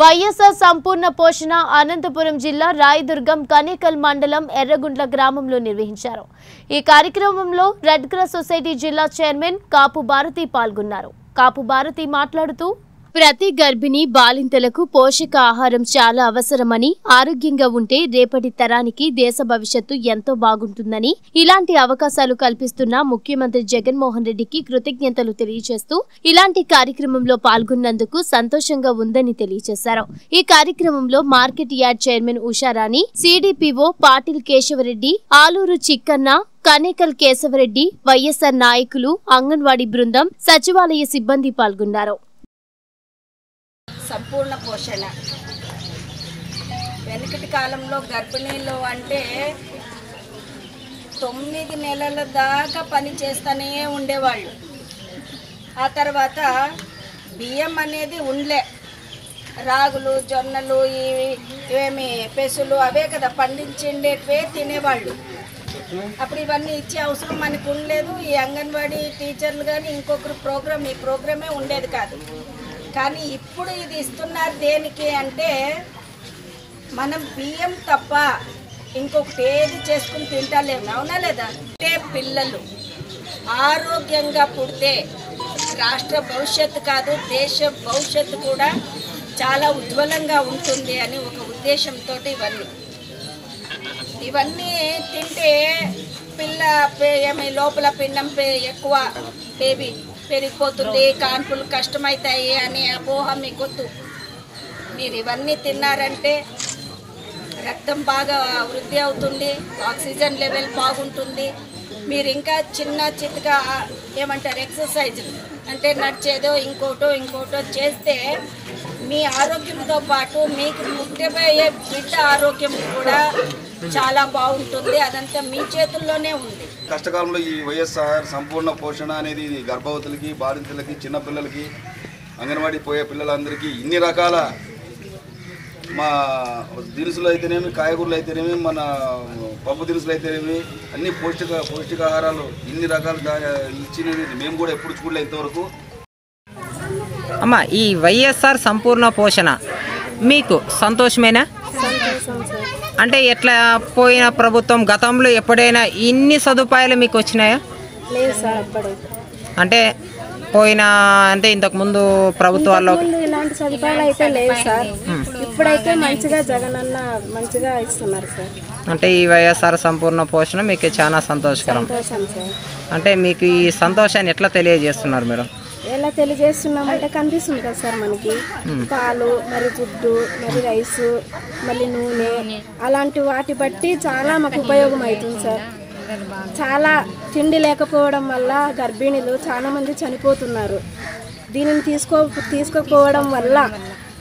వైఎస్ఆర్ సంపూర్ణ పోషణ అనంతపురం జిల్లా రాయదుర్గం కనేకల్ మండలం ఎర్రగుండ్ల గ్రామంలో నిర్వహించారు. ఈ కార్యక్రమంలో రెడ్ క్రాస్ సొసైటీ జిల్లా చైర్మన్ కాపు భారతి పాల్గొన్నారు. కాపు భారతి మాట్లాడుతూ, ప్రతి గర్భిణీ బాలింతలకు పోషక ఆహారం చాలా అవసరమని, ఆరోగ్యంగా ఉంటే రేపటి తరానికి దేశ భవిష్యత్తు ఎంతో బాగుంటుందని, ఇలాంటి అవకాశాలు కల్పిస్తున్న ముఖ్యమంత్రి జగన్మోహన్ రెడ్డికి కృతజ్ఞతలు తెలియజేస్తూ ఇలాంటి కార్యక్రమంలో పాల్గొన్నందుకు సంతోషంగా ఉందని తెలియజేశారు. ఈ కార్యక్రమంలో market yard chairman Usharani, CDPO Patil Keshavareddy, Aluru Chikkanna, Kanekal Keshavareddy, YSR నాయకులు, అంగన్వాడీ బృందం, సచివాలయ సిబ్బంది పాల్గొన్నారు. సంపూర్ణ పోషణ వెనుకటి కాలంలో గర్భిణీలు అంటే 9 నెలల దాకా పని చేస్తూనే ఉండేవాళ్ళు. ఆ తర్వాత బియ్యం అనేది ఉండలే, రాగులు, జొన్నలు, ఇవేమి పెసులు అవే కదా పండించేటివే తినేవాళ్ళు. అప్పుడు ఇవన్నీ ఇచ్చే అవసరం మనకు ఉండలేదు. ఈ అంగన్వాడీ టీచర్లు కానీ ఇంకొకరు ప్రోగ్రామ్, ఈ ప్రోగ్రామే ఉండేది కాదు. కానీ ఇప్పుడు ఇది ఇస్తున్నారు దేనికి అంటే, మనం బియ్యం తప్ప ఇంకొకటి ఏది చేసుకుని తింటలేము, అవునా లేదా? అంటే పిల్లలు ఆరోగ్యంగా పుడితే రాష్ట్ర భవిష్యత్తు కాదు, దేశ భవిష్యత్తు కూడా చాలా ఉజ్వలంగా ఉంటుంది అని ఒక ఉద్దేశంతో ఇవన్నీ తింటే పిల్ల లోపల పిండం ఎక్కువ బేబీ పెరిగిపోతుంది, కాన్పులు కష్టమవుతాయి అనే అపోహ మీకొద్దు. మీరు ఇవన్నీ తిన్నారంటే రక్తం బాగా వృద్ధి అవుతుంది, ఆక్సిజన్ లెవెల్ బాగుంటుంది. మీరు ఇంకా చిన్న చితగా ఏమంటారు ఎక్సర్సైజ్ అంటే నడిచేదో ఇంకోటో చేస్తే మీ ఆరోగ్యంతో పాటు మీకు ముఖ్యమయ్యే బిడ్డ ఆరోగ్యం కూడా చాలా బాగుంటుంది. అదంతా మీ చేతుల్లోనే ఉంది. కష్టకాలంలో ఈ వైఎస్ఆర్ సంపూర్ణ పోషణ అనేది గర్భవతులకి, బాధితులకి, చిన్నపిల్లలకి, అంగన్వాడీ పోయే పిల్లలందరికీ ఇన్ని రకాల మా దినుసులు అయితేనేమి, కాయగూరలు అయితేనేమి, మన పప్పు దినుసులు అయితేనేమి, అన్ని పౌష్టికాహారాలు ఇన్ని రకాలుగా ఇచ్చినవి మేము కూడా ఎప్పుడు చూడలేదు ఇంతవరకు. అమ్మ, ఈ వైఎస్ఆర్ సంపూర్ణ పోషణ మీకు సంతోషమేనా? అంటే ఎట్లా పోయిన ప్రభుత్వం గతంలో ఎప్పుడైనా ఇన్ని సదుపాయాలు మీకు వచ్చినాయా? లేదు సార్. అంటే పోయినా అంటే ఇంతకుముందు ప్రభుత్వాల్లో ఇలాంటి సదుపాయాలు అయితే లేవు సార్. ఇప్పుడైతే మంచిగా జగన్ అన్న మంచిగా ఇస్తున్నారు సార్. అంటే ఈ వైఎస్ఆర్ సంపూర్ణ పోషణ మీకు చాలా సంతోషకరం. అంటే మీకు ఈ సంతోషాన్ని ఎట్లా తెలియజేస్తున్నారు మేడం? ఎలా తెలియజేస్తున్నామంటే కనిపిస్తుంది కదా సార్, మనకి పాలు, మరి గుడ్డు, మరి రైసు, మళ్ళీ నూనె, అలాంటి వాటి బట్టి చాలా మాకు ఉపయోగం అవుతుంది సార్. చాలా తిండి లేకపోవడం వల్ల గర్భిణీలు చాలామంది చనిపోతున్నారు. దీనిని తీసుకోకపోవడం వల్ల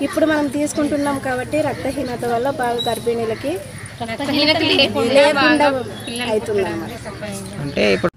ఇప్పుడు మనం తీసుకుంటున్నాం కాబట్టి రక్తహీనత వల్ల బాగా గర్భిణీలకి లేకుండా అవుతున్నాం.